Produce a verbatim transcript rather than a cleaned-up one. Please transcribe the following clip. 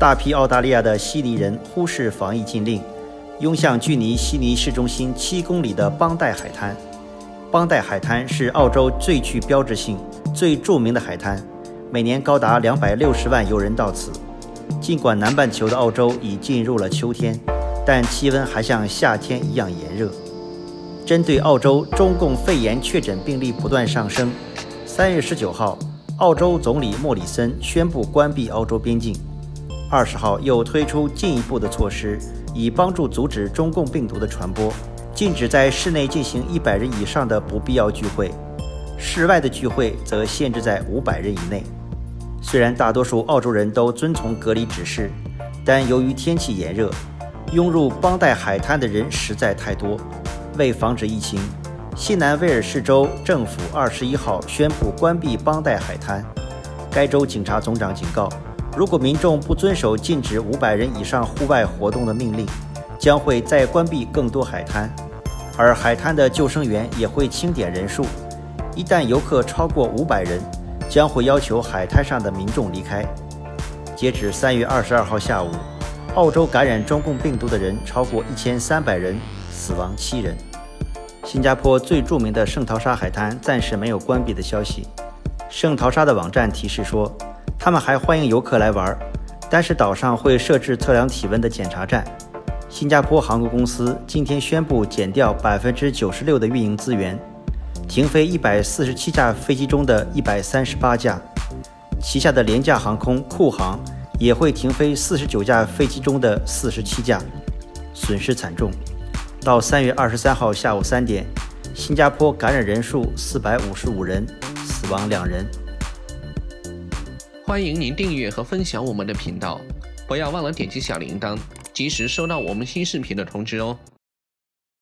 大批澳大利亚的悉尼人忽视防疫禁令，涌向距离悉尼市中心七公里的邦代海滩。邦代海滩是澳洲最具标志性、最著名的海滩，每年高达两百六十万游人到此。尽管南半球的澳洲已进入了秋天，但气温还像夏天一样炎热。针对澳洲中共肺炎确诊病例不断上升，三月十九号，澳洲总理莫里森宣布关闭澳洲边境。二十号又推出进一步的措施，以帮助阻止中共病毒的传播，禁止在室内进行一百人以上的不必要聚会，室外的聚会则限制在五百人以内。虽然大多数澳洲人都遵从隔离指示，但由于天气炎热，涌入邦代海滩的人实在太多。为防止疫情，新南威尔士州政府二十一号宣布关闭邦代海滩。该州警察总长警告，如果民众不遵守禁止五百人以上户外活动的命令，将会再关闭更多海滩，而海滩的救生员也会清点人数。一旦游客超过五百人，将会要求海滩上的民众离开。截止三月二十二号下午，澳洲感染中共病毒的人超过一千三百人，死亡七人。新加坡最著名的圣淘沙海滩暂时没有关闭的消息。圣淘沙的网站提示说，他们还欢迎游客来玩，但是岛上会设置测量体温的检查站。新加坡航空公司今天宣布减掉 百分之九十六 的运营资源，停飞一百四十七架飞机中的一百三十八架，旗下的廉价航空库航也会停飞四十九架飞机中的四十七架，损失惨重。到三月二十三号下午三点，新加坡感染人数四百五十五人，死亡两人。欢迎您订阅和分享我们的频道，不要忘了点击小铃铛，及时收到我们新视频的通知哦。